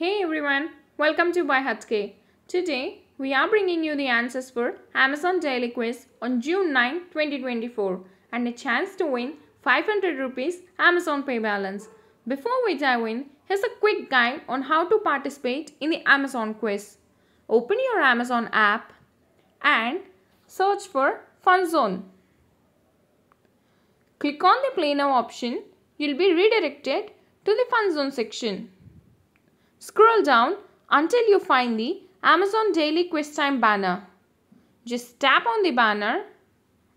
Hey everyone, welcome to BuyHatke. Today we are bringing you the answers for Amazon daily quiz on June 9, 2024 and a chance to win 500 rupees Amazon Pay balance. Before we dive in, here's a quick guide on how to participate in the Amazon quiz. Open your Amazon app and search for Funzone. Click on the Play Now option. You'll be redirected to the Funzone section. Scroll down until you find the Amazon Daily Quiz Time banner. Just tap on the banner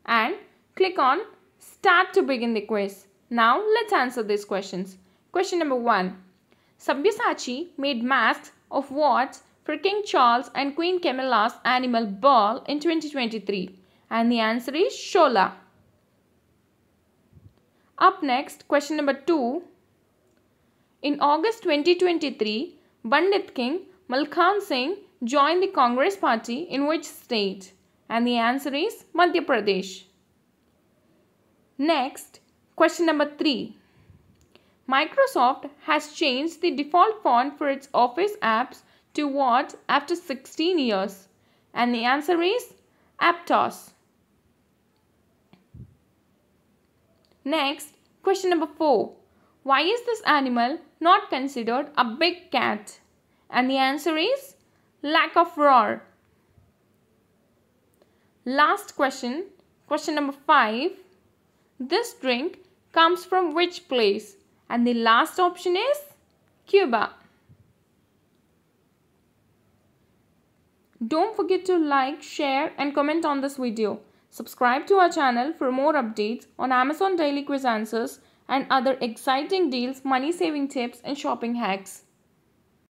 and click on Start to begin the quiz. Now let's answer these questions. Question number 1. Sabyasachi made masks of what for King Charles and Queen Camilla's annual ball in 2023? And the answer is Shola. Up next, question number 2. In August 2023, Bandit King Malkhan Singh joined the Congress Party in which state? And the answer is Madhya Pradesh. Next, question number 3. Microsoft has changed the default font for its Office apps to what after 16 years? And the answer is Aptos. Next, question number 4. Why is this animal not considered a big cat? And the answer is lack of roar. Last question, question number 5. This drink comes from which place? And the last option is Cuba. Don't forget to like, share and comment on this video. Subscribe to our channel for more updates on Amazon Daily Quiz Answers and other exciting deals, money saving tips and shopping hacks.